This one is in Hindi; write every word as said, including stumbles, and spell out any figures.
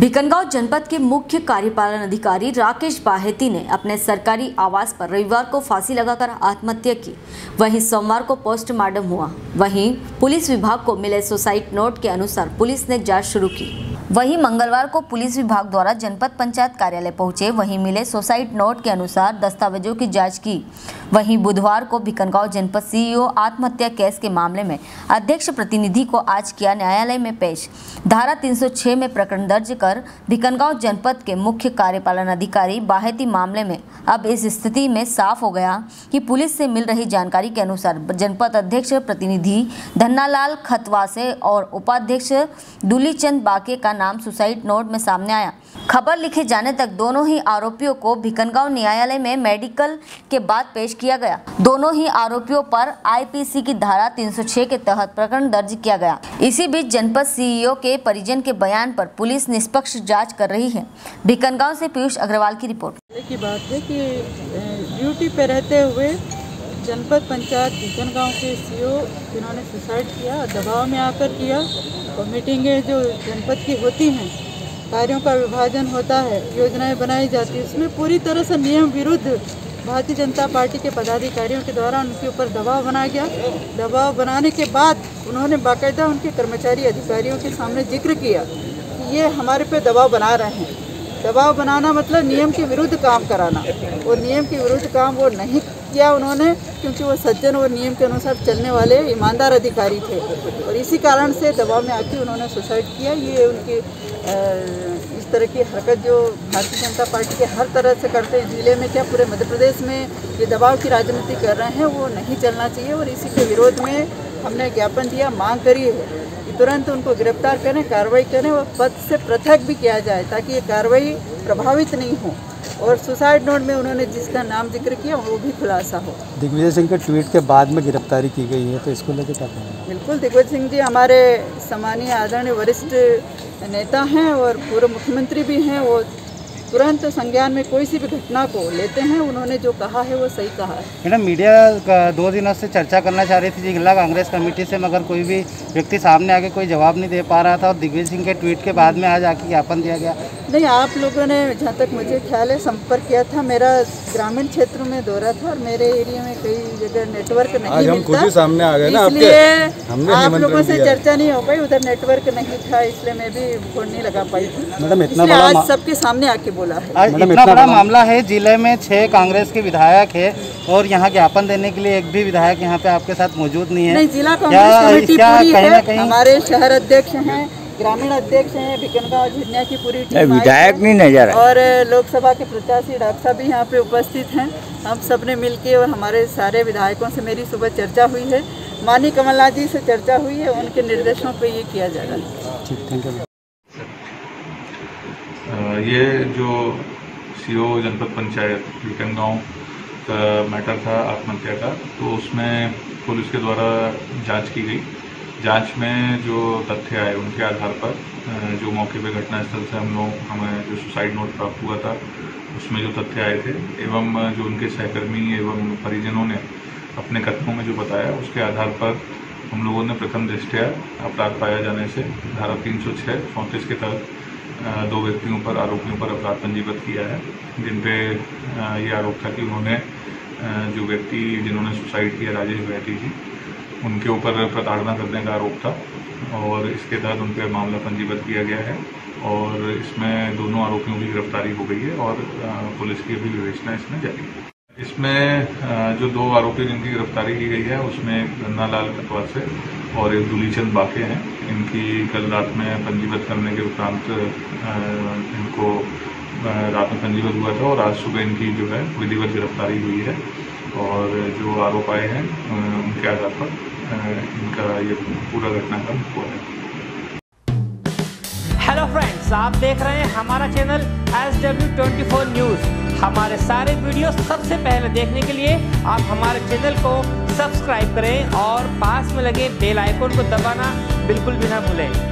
भीकनगांव जनपद के मुख्य कार्यपालन अधिकारी राजेश बाहेती ने अपने सरकारी आवास पर रविवार को फांसी लगाकर आत्महत्या की। वहीं सोमवार को पोस्टमार्टम हुआ। वहीं पुलिस विभाग को मिले सुसाइड नोट के अनुसार पुलिस ने जांच शुरू की। वहीं मंगलवार को पुलिस विभाग द्वारा जनपद पंचायत कार्यालय पहुंचे। वहीं मिले सुसाइड नोट के अनुसार दस्तावेजों की जाँच की। वहीं बुधवार को भीकनगांव जनपद सीईओ आत्महत्या केस के मामले में अध्यक्ष प्रतिनिधि को आज किया न्यायालय में पेश। धारा तीन सौ छह में प्रकरण दर्ज कर भीकनगांव जनपद के मुख्य कार्यपालन अधिकारी बाहेती मामले में अब इस स्थिति में साफ हो गया कि पुलिस से मिल रही जानकारी के अनुसार जनपद अध्यक्ष प्रतिनिधि धन्नालाल खतवासे और उपाध्यक्ष दुलीचंद बाके का नाम सुसाइड नोट में सामने आया। खबर लिखे जाने तक दोनों ही आरोपियों को भीकनगांव न्यायालय में मेडिकल के बाद पेश किया गया। दोनों ही आरोपियों पर आईपीसी की धारा तीन सौ छह के तहत प्रकरण दर्ज किया गया। इसी बीच जनपद सीईओ के परिजन के बयान पर पुलिस निष्पक्ष जांच कर रही है। भीकनगांव से पीयूष अग्रवाल की रिपोर्ट। की बात है कि ड्यूटी पे रहते हुए जनपद पंचायत भीकनगांव के सीईओ जिन्होंने सुसाइड किया, दबाव में आकर किया। और मीटिंगें जो जनपद की होती हैं, कार्यों का विभाजन होता है, योजनाएं बनाई जाती है, उसमें पूरी तरह से नियम विरुद्ध भारतीय जनता पार्टी के पदाधिकारियों के द्वारा उनके ऊपर दबाव बनाया गया। दबाव बनाने के बाद उन्होंने बाकायदा उनके कर्मचारी अधिकारियों के सामने जिक्र किया कि ये हमारे पे दबाव बना रहे हैं। दबाव बनाना मतलब नियम के विरुद्ध काम कराना, और नियम के विरुद्ध काम वो नहीं किया उन्होंने, क्योंकि वो सज्जन और नियम के अनुसार चलने वाले ईमानदार अधिकारी थे। और इसी कारण से दबाव में आके उन्होंने सुसाइड किया। ये उनकी इस तरह की हरकत जो भारतीय जनता पार्टी के हर तरह से करते हैं, जिले में क्या पूरे मध्य प्रदेश में ये दबाव की राजनीति कर रहे हैं, वो नहीं चलना चाहिए। और इसी के विरोध में हमने ज्ञापन दिया, मांग करी है कि तुरंत उनको गिरफ्तार करें, कार्रवाई करें और पद से पृथक भी किया जाए ताकि ये कार्रवाई प्रभावित नहीं हो। और सुसाइड नोट में उन्होंने जिसका नाम जिक्र किया वो भी खुलासा हो। दिग्विजय सिंह के ट्वीट के बाद में गिरफ्तारी की गई है, तो इसको लेकर क्या कहेंगे? बिल्कुल, दिग्विजय सिंह जी हमारे सम्मानीय आदरणीय वरिष्ठ नेता हैं और पूर्व मुख्यमंत्री भी हैं। वो तुरंत संज्ञान में कोई सी भी घटना को लेते हैं। उन्होंने जो कहा है वो सही कहा है। मैडम, मीडिया दो दिनों से चर्चा करना चाह रही थी जिला कांग्रेस कमेटी से, मगर कोई भी व्यक्ति सामने आके कोई जवाब नहीं दे पा रहा था। और दिग्विजय सिंह के ट्वीट के बाद में आज आके ज्ञापन दिया गया। नहीं, आप लोगों ने जहाँ तक मुझे ख्याल है संपर्क किया था। मेरा ग्रामीण क्षेत्र में दौरा था और मेरे एरिया में कई जगह नेटवर्क नहीं मिलता, सामने आ गए ना, इसलिए आप लोगों से चर्चा नहीं हो पाई। उधर नेटवर्क नहीं था, इसलिए मैं भी फोन नहीं लगा पाई थी। मैडम, इतना बड़ा आज सबके सामने आके बोला है, इतना बड़ा मामला है। जिले में छह कांग्रेस के विधायक है और यहाँ ज्ञापन देने के लिए एक भी विधायक यहाँ पे आपके साथ मौजूद नहीं है। जिला कांग्रेस कमेटी हमारे शहर अध्यक्ष है, ग्रामीण अध्यक्ष हैं, भीकनगांव झिड़निया की पूरी टीम, विधायक नहीं नजर, और लोकसभा के प्रत्याशी डाक्सा भी यहाँ पे उपस्थित हैं। हम सब ने मिल के और हमारे सारे विधायकों से मेरी सुबह चर्चा हुई है, माननीय कमलनाथ जी से चर्चा हुई है, उनके निर्देशों पे ये किया जाएगा। ठीक, थैंक यू। ये जो सीओ जनपद पंचायत भीकनगांव का मैटर था आत्महत्या का, तो उसमें पुलिस के द्वारा जाँच की गई। जांच में जो तथ्य आए उनके आधार पर जो मौके पे घटनास्थल से हम लोग हमें जो सुसाइड नोट प्राप्त हुआ था उसमें जो तथ्य आए थे एवं जो उनके सहकर्मी एवं परिजनों ने अपने कथनों में जो बताया, उसके आधार पर हम लोगों ने प्रथम दृष्टया अपराध पाया जाने से धारा तीन सौ छः चौंतीस के तहत दो व्यक्तियों पर आरोपियों पर अपराध पंजीबद्ध किया है। जिन पे ये आरोप था कि उन्होंने जो व्यक्ति जिन्होंने सुसाइड किया, राजेश बाहेती जी, उनके ऊपर प्रताड़ना करने का आरोप था और इसके तहत उन पर मामला पंजीबद्ध किया गया है। और इसमें दोनों आरोपियों की गिरफ्तारी हो गई है और पुलिस की भी विवेचना इसमें जारी है। इसमें जो दो आरोपी जिनकी गिरफ्तारी की गई है उसमें गन्ना लाल कटवार से और एक दुलीचंद बाके हैं। इनकी कल रात में पंजीबद्ध करने के उपरांत इनको रात में पंजीबद्ध हुआ था और आज सुबह इनकी जो है विधिवत गिरफ्तारी हुई है। और जो आरोप आए हैं उनके आधार पर इनका ये पूरा घटनाक्रम हुआ है। हेलो फ्रेंड्स, आप देख रहे हैं हमारा चैनल एस डब्ल्यू चौबीस न्यूज़। हमारे सारे वीडियो सबसे पहले देखने के लिए आप हमारे चैनल को सब्सक्राइब करें और पास में लगे बेल आइकन को दबाना बिल्कुल भी ना भूलें।